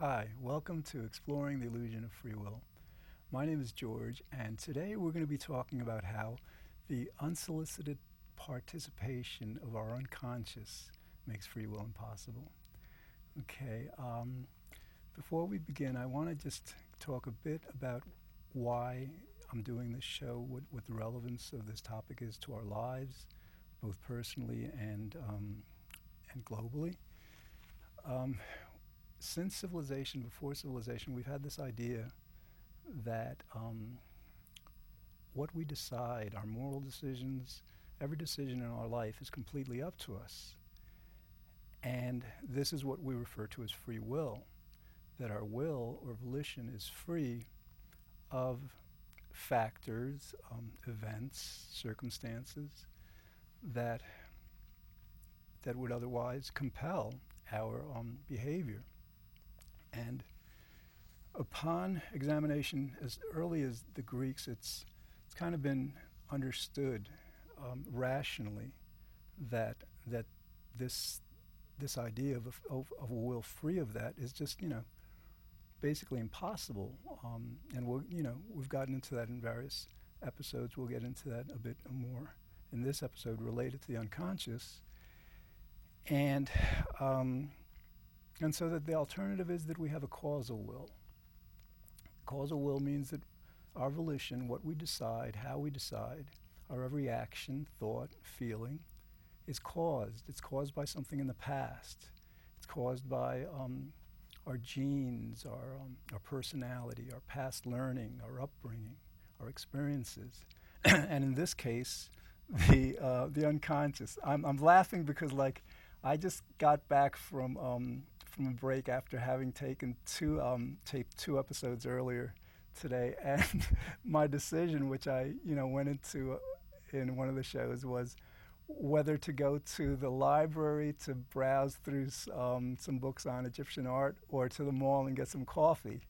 Hi, welcome to Exploring the Illusion of Free Will. My name is George, and today we're going to be talking about how the unsolicited participation of our unconscious makes free will impossible. Okay, before we begin, I want to just talk a bit about why I'm doing this show, what the relevance of this topic is to our lives, both personally and globally. Since civilization, before civilization, we've had this idea that what we decide, our moral decisions, every decision in our life is completely up to us. And this is what we refer to as free will, that our will or volition is free of factors, events, circumstances that would otherwise compel our behavior. And upon examination as early as the Greeks, it's kind of been understood rationally that this idea of a will free of that is just, basically impossible. And we've gotten into that in various episodes. We'll get into that a bit more in this episode related to the unconscious. And so that the alternative is that we have a causal will. Causal will means that our volition, what we decide, how we decide, our every action, thought, feeling, is caused. It's caused by something in the past. It's caused by our genes, our personality, our past learning, our upbringing, our experiences. And in this case, the unconscious. I'm laughing because, like, I just got back from a break after having taped two episodes earlier today, and my decision, which I went into in one of the shows, was whether to go to the library to browse through some books on Egyptian art or to the mall and get some coffee.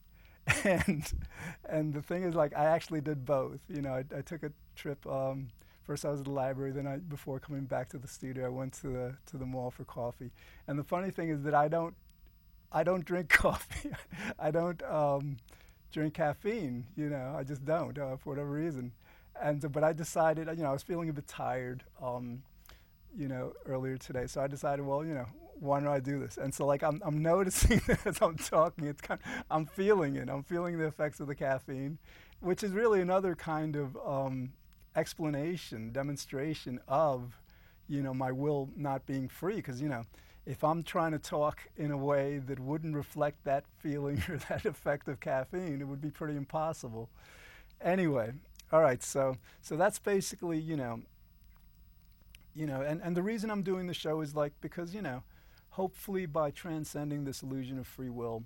And the thing is, like, I actually did both. I took a trip. First, I was at the library. Then, before coming back to the studio, I went to the mall for coffee. And the funny thing is that I don't drink coffee. I don't drink caffeine. I just don't for whatever reason. But I decided. I was feeling a bit tired. Earlier today, so I decided, well, why don't I do this? And so, like, I'm noticing that as I'm talking, it's kind of, I'm feeling it. I'm feeling the effects of the caffeine, which is really another kind of explanation, demonstration of, my will not being free. Because, if I'm trying to talk in a way that wouldn't reflect that feeling or that effect of caffeine, it would be pretty impossible. Anyway, all right. So that's basically, and the reason I'm doing the show is, like, because, hopefully by transcending this illusion of free will,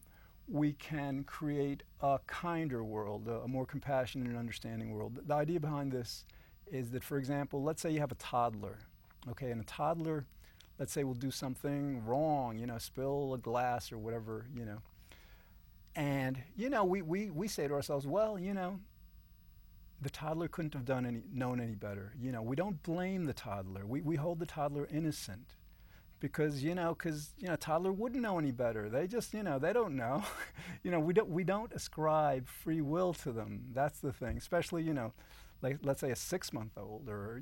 we can create a kinder world, a more compassionate and understanding world. The idea behind this is that, for example, let's say you have a toddler, okay? And a toddler, let's say, will do something wrong, spill a glass or whatever, And, we say to ourselves, well, the toddler couldn't have known any better. We don't blame the toddler. We hold the toddler innocent because, a toddler wouldn't know any better. They just, they don't know. We don't ascribe free will to them. That's the thing, especially, like, let's say a 6-month-old or,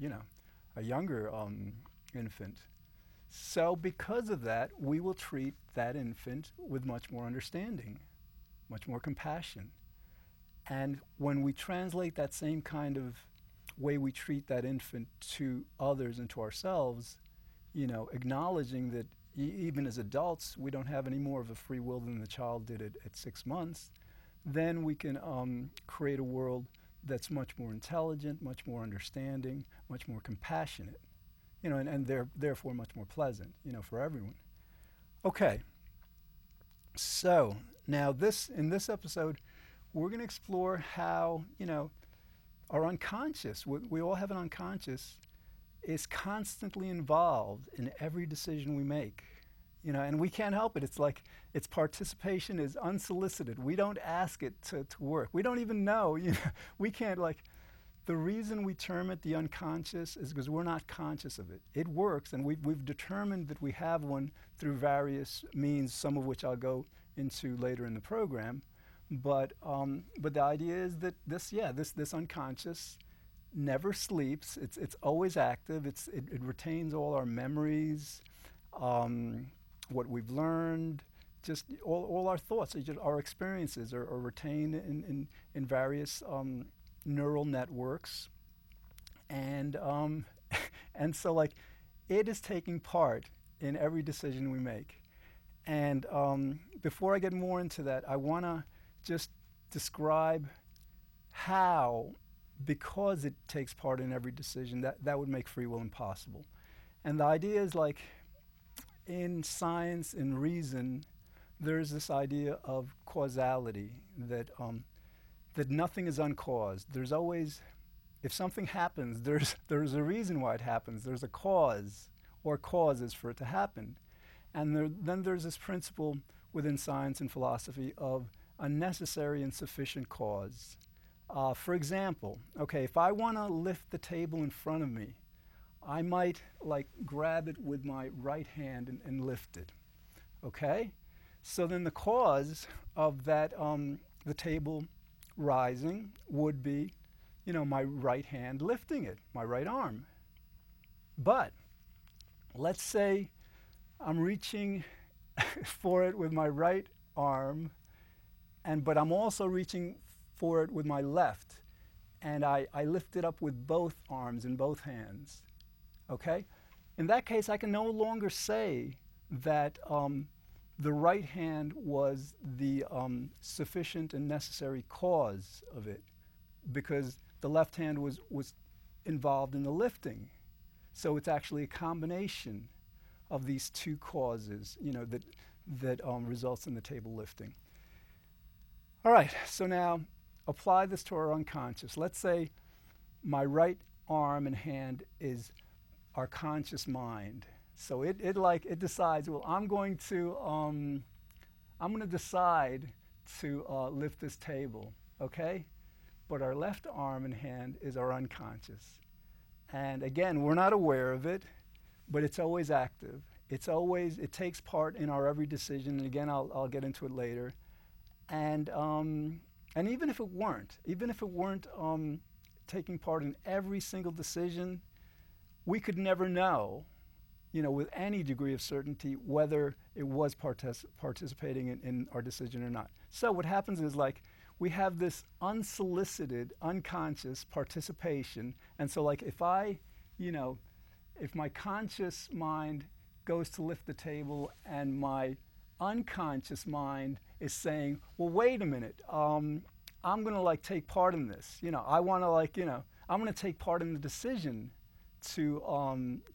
a younger infant. So because of that, we will treat that infant with much more understanding, much more compassion. And when we translate that same kind of way we treat that infant to others and to ourselves, acknowledging that even as adults, we don't have any more of a free will than the child did at 6 months, then we can create a world that's much more intelligent, much more understanding, much more compassionate, and therefore much more pleasant, for everyone. Okay, so now in this episode, we're going to explore how, our unconscious, we all have an unconscious, is constantly involved in every decision we make, and we can't help it. It's like its participation is unsolicited. We don't ask it to work. We don't even know, we can't, like, the reason we term it the unconscious is because we're not conscious of it. It works, and we've determined that we have one through various means, some of which I'll go into later in the program. But the idea is that this unconscious never sleeps. It's always active. It retains all our memories, what we've learned, just all our thoughts, just our experiences are retained in various neural networks, and so like it is taking part in every decision we make. And before I get more into that, I want to just describe how, because it takes part in every decision, that would make free will impossible. And the idea is, like, in science and reason, there's this idea of causality, that nothing is uncaused. There's always, if something happens, there's a reason why it happens. There's a cause or causes for it to happen. And then there's this principle within science and philosophy of a necessary and sufficient cause. For example, okay, if I want to lift the table in front of me, I might like grab it with my right hand and lift it, okay? So then the cause of that, the table rising would be, my right hand lifting it, my right arm. But let's say I'm reaching for it with my right arm, but I'm also reaching for it with my left, and I lift it up with both arms and both hands, okay? In that case, I can no longer say that the right hand was the sufficient and necessary cause of it, because the left hand was involved in the lifting. So it's actually a combination of these two causes, that results in the table lifting. All right, so now apply this to our unconscious. Let's say my right arm and hand is our conscious mind. So it decides, well, I'm going to decide to lift this table, okay? But our left arm and hand is our unconscious. And again, we're not aware of it, but it's always active. It takes part in our every decision. And again, I'll get into it later. And even if it weren't taking part in every single decision, we could never know, with any degree of certainty, whether it was participating in our decision or not. So what happens is, like, we have this unsolicited, unconscious participation. And so, like, if my conscious mind goes to lift the table and my unconscious mind is saying, well, wait a minute, I'm going to take part in this. I'm going to take part in the decision to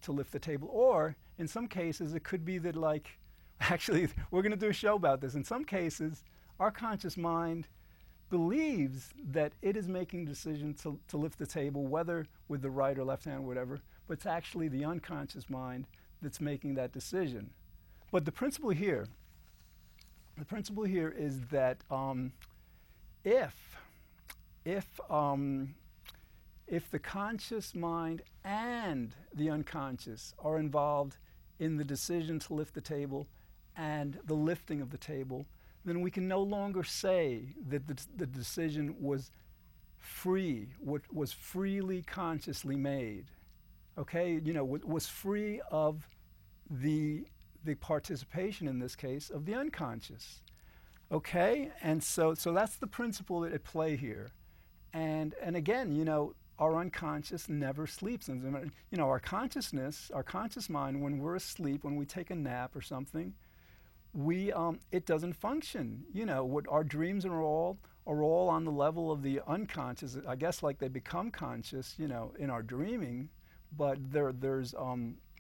lift the table. Or in some cases, it could be that, like, actually, we're going to do a show about this. In some cases, our conscious mind believes that it is making a decision to lift the table, whether with the right or left hand or whatever, but it's actually the unconscious mind that's making that decision. But the principle here is that if the conscious mind and the unconscious are involved in the decision to lift the table and the lifting of the table, then we can no longer say that the decision was free, what was freely consciously made, okay? Was free of the participation, in this case, of the unconscious, okay? And so that's the principle at play here. And again, our unconscious never sleeps. And, our consciousness, our conscious mind, when we're asleep, when we take a nap or something, it doesn't function. What our dreams are all on the level of the unconscious. I guess they become conscious, in our dreaming, but there's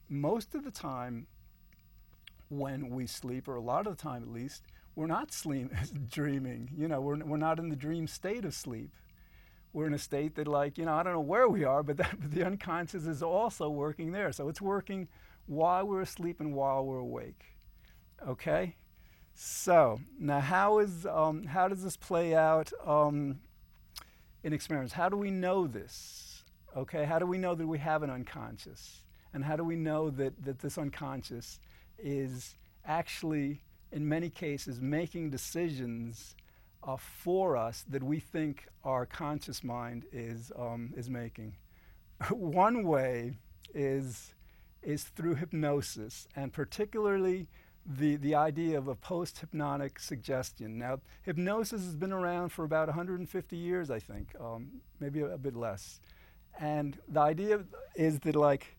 most of the time when we sleep, or a lot of the time at least, we're not dreaming. We're not in the dream state of sleep. We're in a state that, I don't know where we are, but the unconscious is also working there. So it's working while we're asleep and while we're awake. Okay, so now how does this play out in experiments? How do we know this? Okay, how do we know that we have an unconscious? And how do we know that this unconscious is actually in many cases, making decisions for us that we think our conscious mind is making. One way is through hypnosis, and particularly the idea of a post-hypnotic suggestion. Now, hypnosis has been around for about 150 years, I think, maybe a bit less. And the idea is that, like,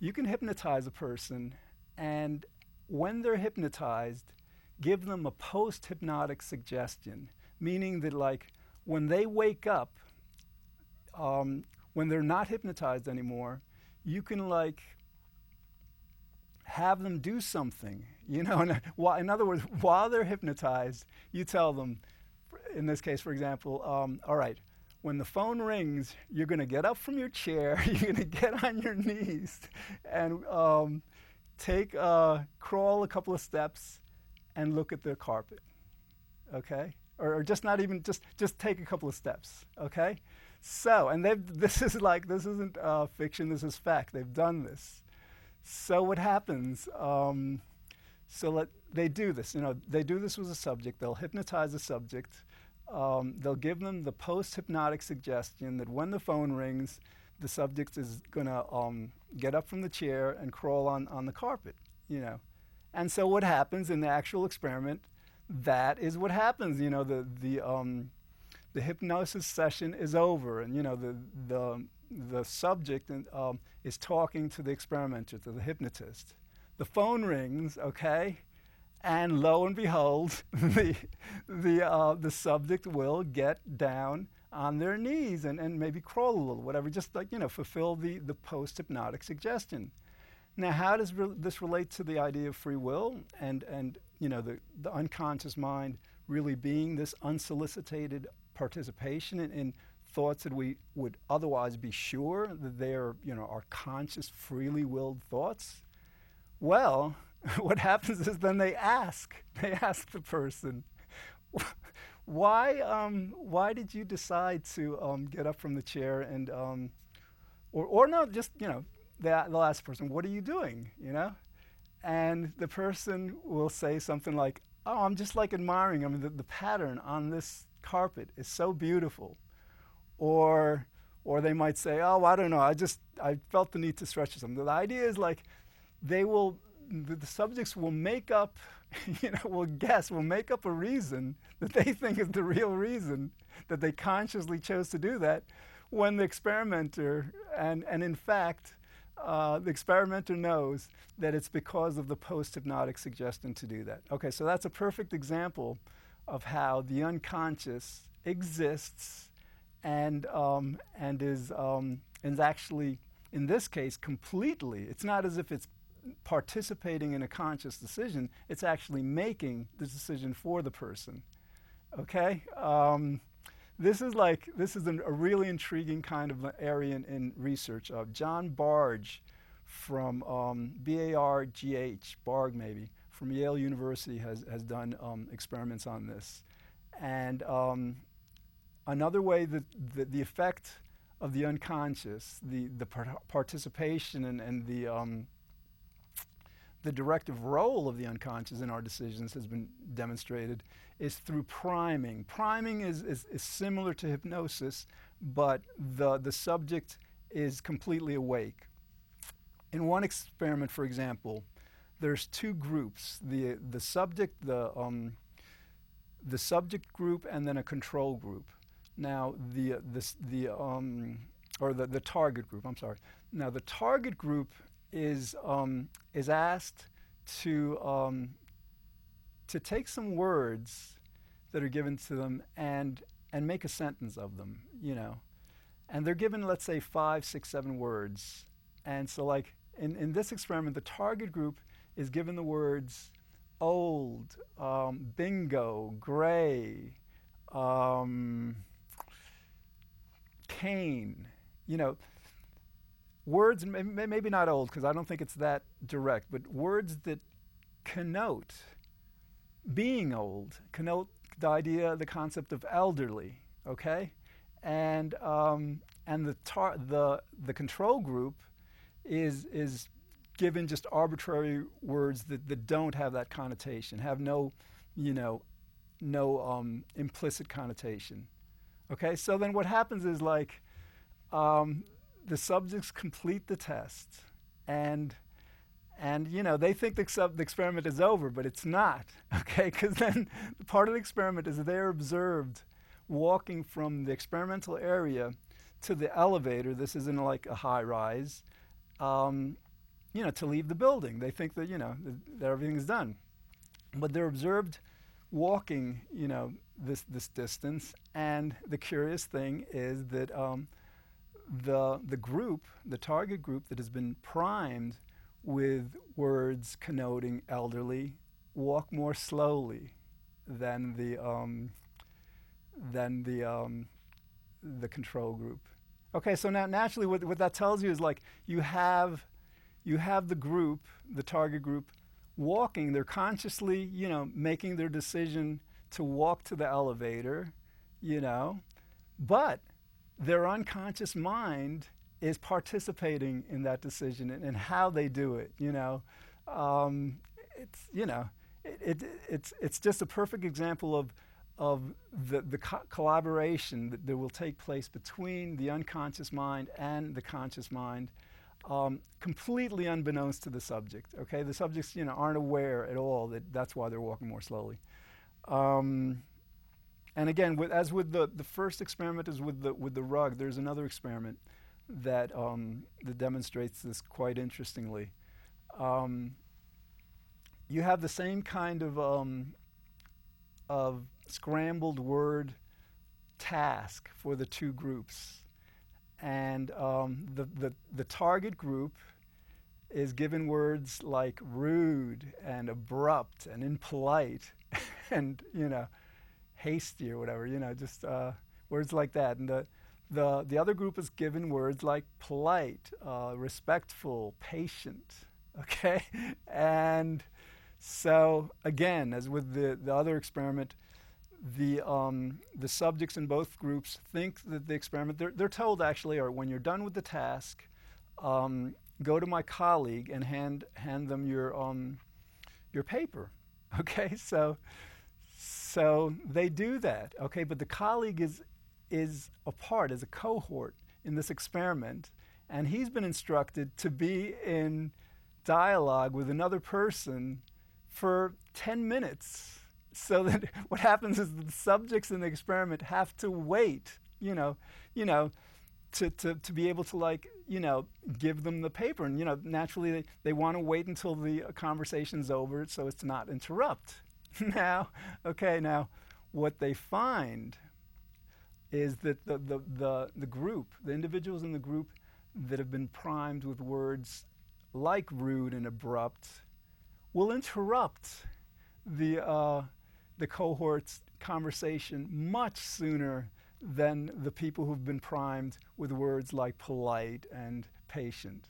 you can hypnotize a person, and when they're hypnotized, give them a post-hypnotic suggestion, meaning that, like, when they wake up, when they're not hypnotized anymore, you can, like, have them do something, you know. In other words, while they're hypnotized, you tell them, in this case, for example, all right, when the phone rings, you're going to get up from your chair, you're going to get on your knees, and crawl a couple of steps and look at the carpet, okay? Or just not even, just take a couple of steps, okay? So, and this isn't fiction, this is fact. They've done this. So what happens, they do this, you know, they do this with a subject, they'll hypnotize a subject, they'll give them the post-hypnotic suggestion that when the phone rings, the subject is going to get up from the chair and crawl on the carpet, you know. And so what happens in the actual experiment, that is what happens, you know, the hypnosis session is over, and, you know, the subject is talking to the experimenter, to the hypnotist. The phone rings, okay, and lo and behold, the subject will get down on their knees and maybe crawl a little, whatever, just, like, you know, fulfill the post-hypnotic suggestion. Now, how does this relate to the idea of free will and you know, the unconscious mind really being this unsolicited participation in thoughts that we would otherwise be sure that they are, you know, our conscious, freely willed thoughts? Well, what happens is then they ask the person, why did you decide to get up from the chair and, or no, just, you know, the last person, what are you doing, you know? And the person will say something like, oh, I'm just, like, admiring. I mean, the pattern on this carpet is so beautiful. Or they might say, oh, I don't know, I felt the need to stretch something. The idea is, like, the subjects will make up, you know, will make up a reason that they think is the real reason that they consciously chose to do that when the experimenter, and in fact, the experimenter knows that it's because of the post-hypnotic suggestion to do that. Okay, so that's a perfect example of how the unconscious exists and is actually, in this case, completely. It's not as if it's participating in a conscious decision. It's actually making the decision for the person. Okay? This is a really intriguing kind of area in research. John Bargh from B-A-R-G-H, Bargh maybe, from Yale University has done experiments on this. And another way that the effect of the unconscious, the participation and the directive role of the unconscious in our decisions has been demonstrated is through priming. Priming is similar to hypnosis, but the subject is completely awake. In one experiment, for example, there's two groups, the subject, the subject group, and then a control group. Now the target group, I'm sorry. Now the target group is asked to take some words that are given to them and make a sentence of them, you know. And they're given, let's say, 5, 6, 7 words. And so, like, in this experiment, the target group is given the words old, bingo, gray, cane, you know. Words, maybe not old, because I don't think it's that direct, but words that connote being old, connote the concept of elderly, okay? And the control group is given just arbitrary words that don't have that connotation, have no implicit connotation. Okay, so then what happens is the subjects complete the test, and they think the experiment is over, but it's not. Okay, because then part of the experiment is they're observed walking from the experimental area to the elevator. This isn't like a high rise, to leave the building. They think that that everything's done, but they're observed walking this distance. And the curious thing is that the target group that has been primed with words connoting elderly, walk more slowly than the control group. Okay, so now naturally what that tells you is you have the target group walking. They're consciously, making their decision to walk to the elevator, but their unconscious mind is participating in that decision and how they do it. It's just a perfect example of the collaboration that will take place between the unconscious mind and the conscious mind, completely unbeknownst to the subject. Okay, the subjects aren't aware at all that's why they're walking more slowly. And again, as with the first experiment is with the rug, there's another experiment that demonstrates this quite interestingly. You have the same kind of scrambled word task for the two groups, and the target group is given words like rude and abrupt and impolite and hasty or whatever, just words like that. And the other group is given words like polite, respectful, patient. Okay, and so again, as with the other experiment, the subjects in both groups think that the experiment, they're told actually, or when you're done with the task, go to my colleague and hand them your paper. Okay, so they do that. Okay, but the colleague is a part, is a cohort in this experiment, and he's been instructed to be in dialogue with another person for 10 minutes. So that what happens is the subjects in the experiment have to wait, to be able to give them the paper. And naturally they want to wait until the conversation's over so as to not interrupt. Now what they find is that the group, the individuals in the group that have been primed with words like rude and abrupt, will interrupt the cohort's conversation much sooner than the people who've been primed with words like polite and patient.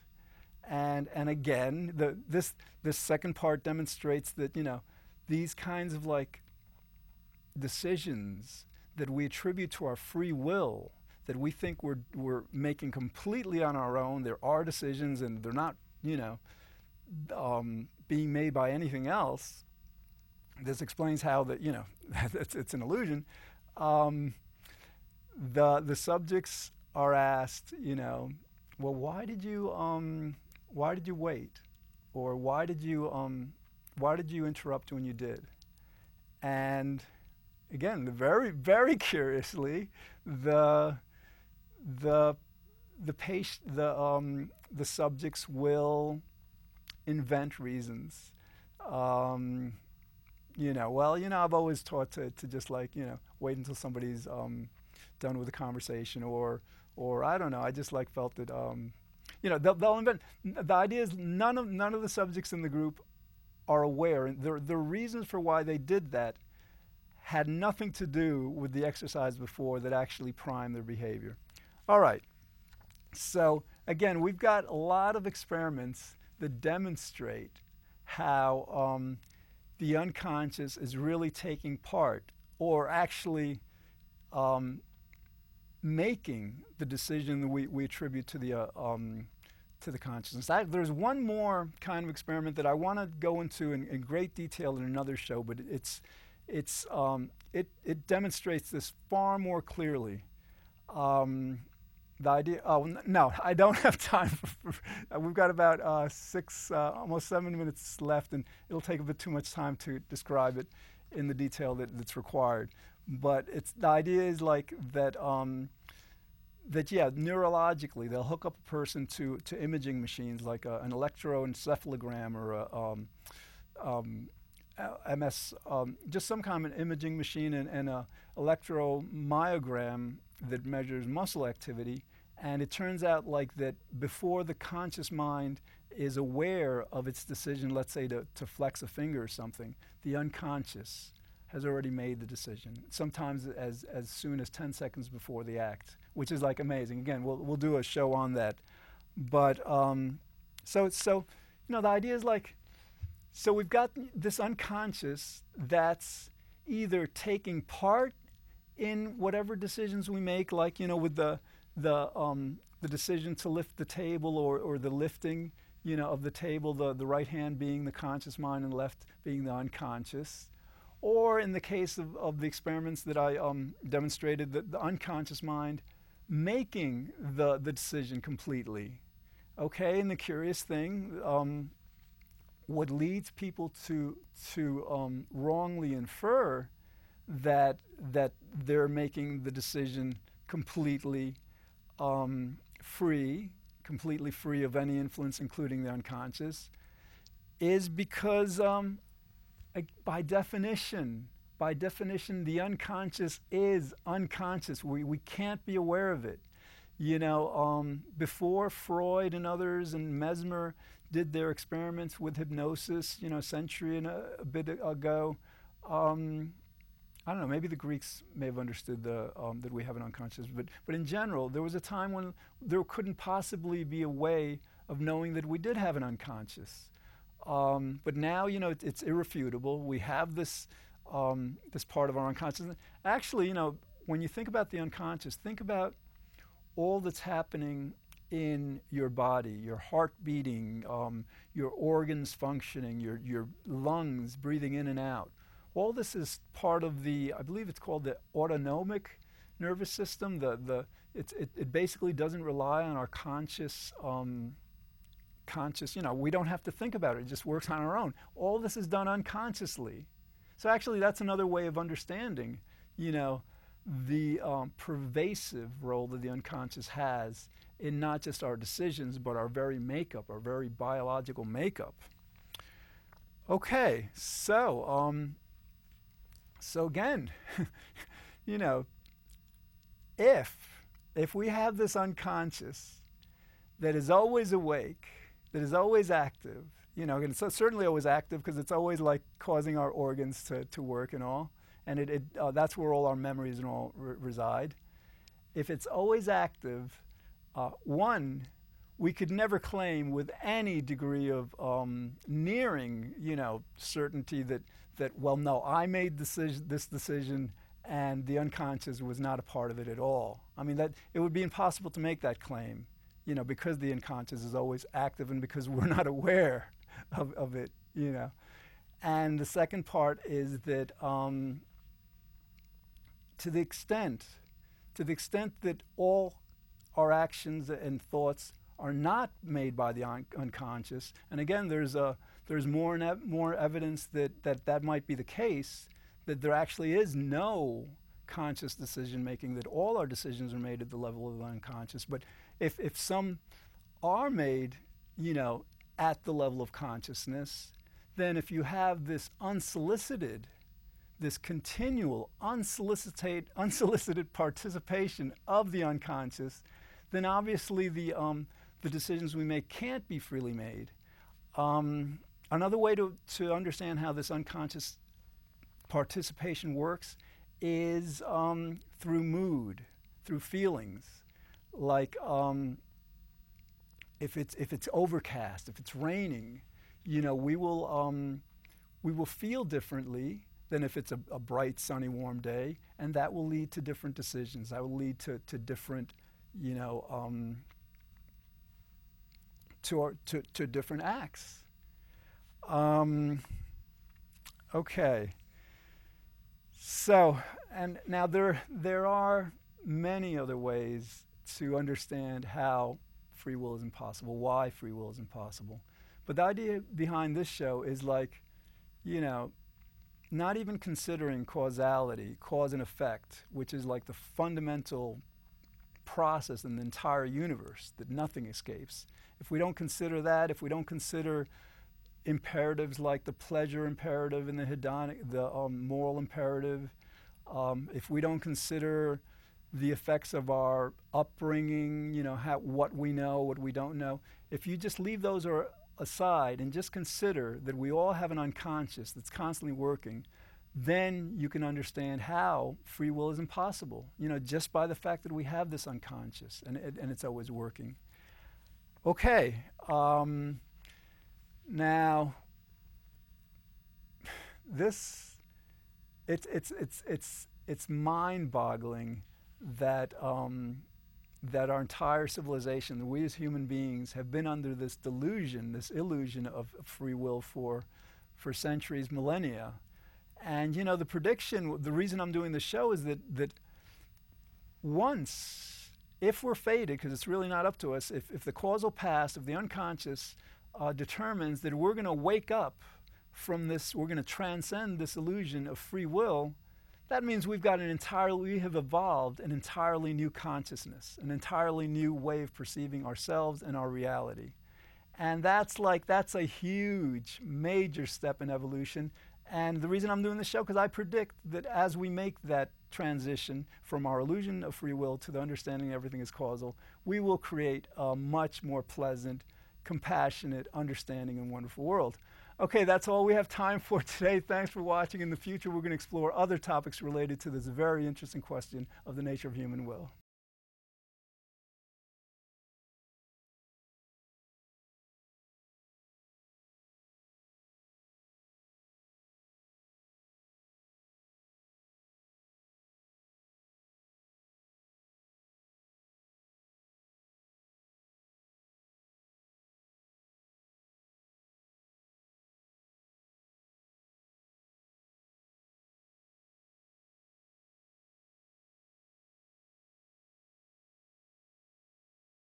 And again, this second part demonstrates that these kinds of decisions that we attribute to our free will, that we think we're making completely on our own. There are decisions, and they're not, being made by anything else. This explains how that it's an illusion. The subjects are asked, well, why did you wait, or why did you interrupt when you did, and. Again, very, very curiously, the subjects will invent reasons. I've always taught to just wait until somebody's done with the conversation, or I don't know. I just felt that they'll invent. The idea is none of the subjects in the group are aware, and the reasons for why they did that had nothing to do with the exercise before that actually primed their behavior. All right, so again, we've got a lot of experiments that demonstrate how the unconscious is really taking part, or actually making the decision that we attribute to the to the consciousness. There's one more kind of experiment that I want to go into in great detail in another show, but it demonstrates this far more clearly. The idea, no, I don't have time. We've got about almost 7 minutes left, and it'll take a bit too much time to describe it in the detail that's required. But the idea is like that, neurologically, they'll hook up a person to imaging machines like an electroencephalogram or a MS, just some kind of an imaging machine and a electromyogram that measures muscle activity. And it turns out like that before the conscious mind is aware of its decision, let's say to flex a finger or something, the unconscious has already made the decision, sometimes as soon as 10 seconds before the act, which is like amazing. Again, we'll do a show on that. But the idea is like, so we've got this unconscious that's either taking part in whatever decisions we make, like, you know, with the decision to lift the table or the lifting, you know, of the table, the right hand being the conscious mind and left being the unconscious. Or in the case of the experiments that I demonstrated, the unconscious mind making the decision completely. Okay, and the curious thing, what leads people to wrongly infer that they're making the decision completely free of any influence, including the unconscious, is because by definition, the unconscious is unconscious. We can't be aware of it. You know, before Freud and others and Mesmer did their experiments with hypnosis, you know, a century and a bit ago, I don't know, maybe the Greeks may have understood that we have an unconscious, but in general, there was a time when there couldn't possibly be a way of knowing that we did have an unconscious. But now, you know, it's irrefutable. We have this part of our unconsciousness. Actually, you know, when you think about the unconscious, think about all that's happening in your body, your heart beating, your organs functioning, your lungs breathing in and out. All this is part of the, I believe it's called the autonomic nervous system. It basically doesn't rely on our conscious, you know, we don't have to think about it. It just works on our own. All this is done unconsciously. So actually that's another way of understanding, you know, the pervasive role that the unconscious has in not just our decisions, but our very makeup, our very biological makeup. Okay, so, so again, you know, if we have this unconscious that is always awake, that is always active, you know, and it's certainly always active because it's always like causing our organs to work and all, and it that's where all our memories and all reside. If it's always active, one, we could never claim with any degree of nearing, you know, certainty that well, no, I made this decision and the unconscious was not a part of it at all. I mean, that it would be impossible to make that claim, you know, because the unconscious is always active and because we're not aware of it, you know. And the second part is that to the extent that all our actions and thoughts are not made by the unconscious, and again, there's more evidence that might be the case, that there actually is no conscious decision making, that all our decisions are made at the level of the unconscious. But if some are made, you know, at the level of consciousness, then if you have this continual unsolicited participation of the unconscious, then obviously the decisions we make can't be freely made. Another way to understand how this unconscious participation works is through mood, through feelings. Like if it's overcast, if it's raining, you know, we will feel differently than if it's a bright, sunny, warm day, and that will lead to different decisions. That will lead to different, you know, to different acts. Okay. So, and now there are many other ways to understand how free will is impossible, why free will is impossible. But the idea behind this show is like, you know, not even considering causality, cause and effect, which is like the fundamental process in the entire universe that nothing escapes. If we don't consider that, if we don't consider imperatives like the pleasure imperative and the hedonic, the moral imperative, if we don't consider the effects of our upbringing, you know, what we know, what we don't know, if you just leave those aside and just consider that we all have an unconscious that's constantly working, then you can understand how free will is impossible, you know, just by the fact that we have this unconscious and it's always working. Okay, now this, it's mind-boggling that that our entire civilization, that we as human beings have been under this delusion, this illusion of free will for centuries, millennia. And you know, the prediction, the reason I'm doing this show is that once, if we're fated, because it's really not up to us, if the causal past of the unconscious determines that we're gonna wake up from this, we're gonna transcend this illusion of free will, that means we have evolved an entirely new consciousness, an entirely new way of perceiving ourselves and our reality. And that's a huge, major step in evolution. And the reason I'm doing this show, because I predict that as we make that transition from our illusion of free will to the understanding everything is causal, we will create a much more pleasant, compassionate, understanding, and wonderful world. Okay, that's all we have time for today. Thanks for watching. In the future, we're going to explore other topics related to this very interesting question of the nature of human will.